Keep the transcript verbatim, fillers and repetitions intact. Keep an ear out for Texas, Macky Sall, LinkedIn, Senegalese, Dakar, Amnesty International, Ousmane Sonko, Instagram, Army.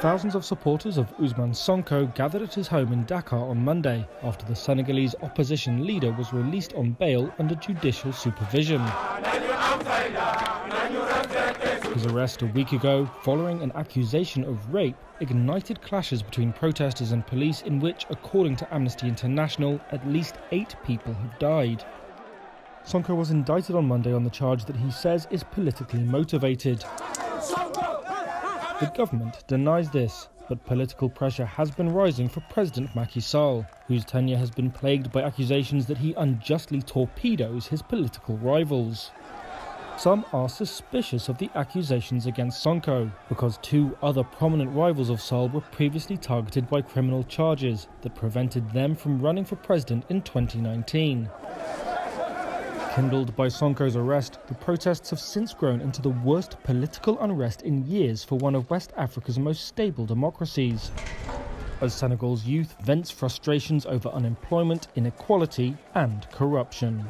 Thousands of supporters of Ousmane Sonko gathered at his home in Dakar on Monday after the Senegalese opposition leader was released on bail under judicial supervision. His arrest a week ago, following an accusation of rape, ignited clashes between protesters and police in which, according to Amnesty International, at least eight people have died. Sonko was indicted on Monday on the charge that he says is politically motivated. The government denies this, but political pressure has been rising for President Macky Sall, whose tenure has been plagued by accusations that he unjustly torpedoes his political rivals. Some are suspicious of the accusations against Sonko, because two other prominent rivals of Sall were previously targeted by criminal charges that prevented them from running for president in twenty nineteen. Kindled by Sonko's arrest, the protests have since grown into the worst political unrest in years for one of West Africa's most stable democracies, as Senegal's youth vents frustrations over unemployment, inequality and corruption.